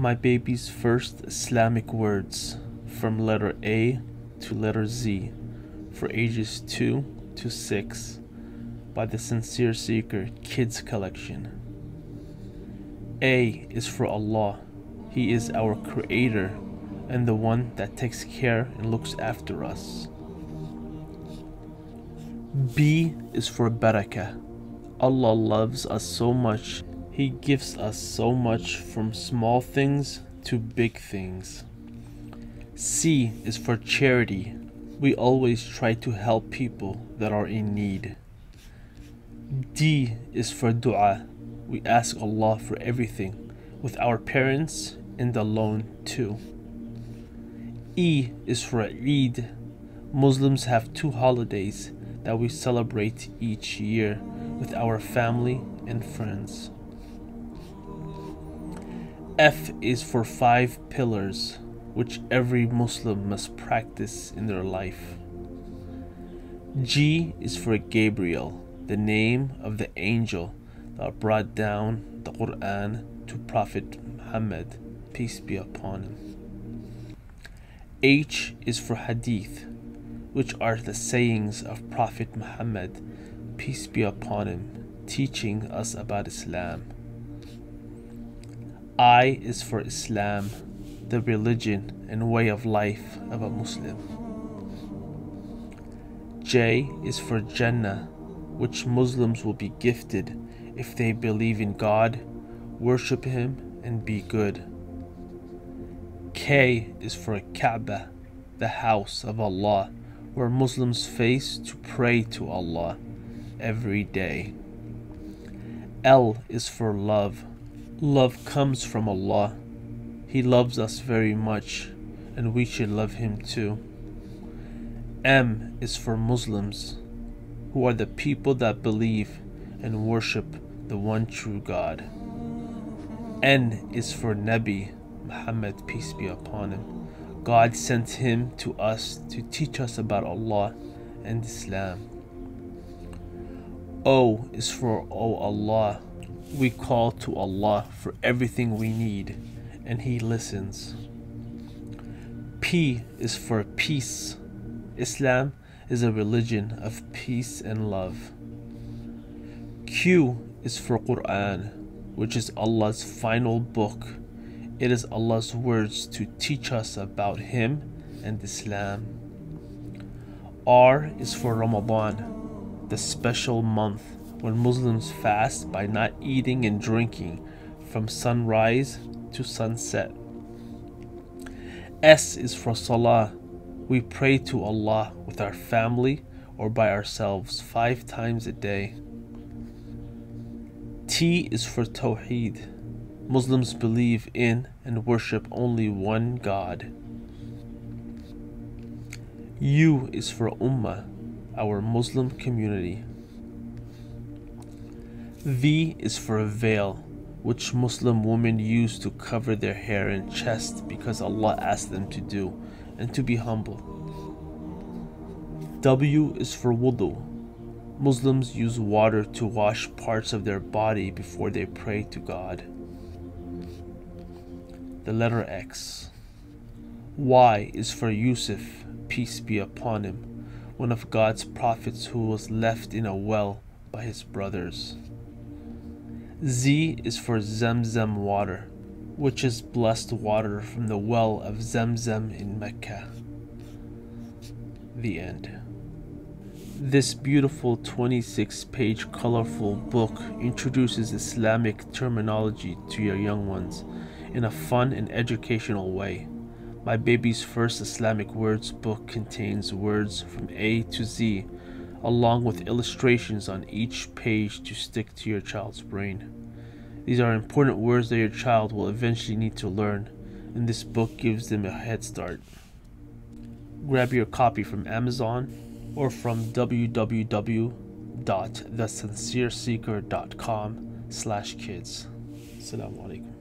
my baby's first Islamic words from letter A to letter Z for ages 2 to 6 by the Sincere Seeker Kids Collection. A is for Allah. He is our creator and the one that takes care and looks after us. B is for Barakah. Allah loves us so much. He gives us so much, from small things to big things. C is for charity. We always try to help people that are in need. D is for dua. We ask Allah for everything, with our parents and alone too. E is for Eid. Muslims have 2 holidays that we celebrate each year with our family and friends. F is for 5 pillars, which every Muslim must practice in their life. G is for Gabriel, the name of the angel that brought down the Quran to Prophet Muhammad, peace be upon him. H is for Hadith, which are the sayings of Prophet Muhammad, peace be upon him, teaching us about Islam. I is for Islam, the religion and way of life of a Muslim. J is for Jannah, which Muslims will be gifted if they believe in God, worship Him, and be good. K is for Kaaba, the house of Allah, where Muslims face to pray to Allah every day. L is for love. Love comes from Allah. He loves us very much, and we should love Him too. M is for Muslims, who are the people that believe and worship the one true God. N is for Nabi Muhammad, peace be upon him. God sent him to us to teach us about Allah and Islam. O is for O Allah. We call to Allah for everything we need, and He listens. P is for peace. Islam is a religion of peace and love. Q is for Quran, which is Allah's final book. It is Allah's words to teach us about Him and Islam. R is for Ramadan, the special month when Muslims fast by not eating and drinking from sunrise to sunset. S is for Salah. We pray to Allah with our family or by ourselves 5 times a day. T is for Tawheed. Muslims believe in and worship only one God. U is for Ummah, our Muslim community. V is for a veil, which Muslim women use to cover their hair and chest because Allah asked them to do, and to be humble. W is for wudu. Muslims use water to wash parts of their body before they pray to God. The letter X. Y is for Yusuf, peace be upon him, one of God's prophets who was left in a well by his brothers. Z is for Zamzam water, which is blessed water from the well of Zamzam in Mecca. The end. This beautiful 26-page colorful book introduces Islamic terminology to your young ones in a fun and educational way. My Baby's First Islamic Words book contains words from A to Z, along with illustrations on each page to stick to your child's brain. These are important words that your child will eventually need to learn, and this book gives them a head start. Grab your copy from Amazon or from www.thesincereseeker.com/kids. As-salamu alaykum.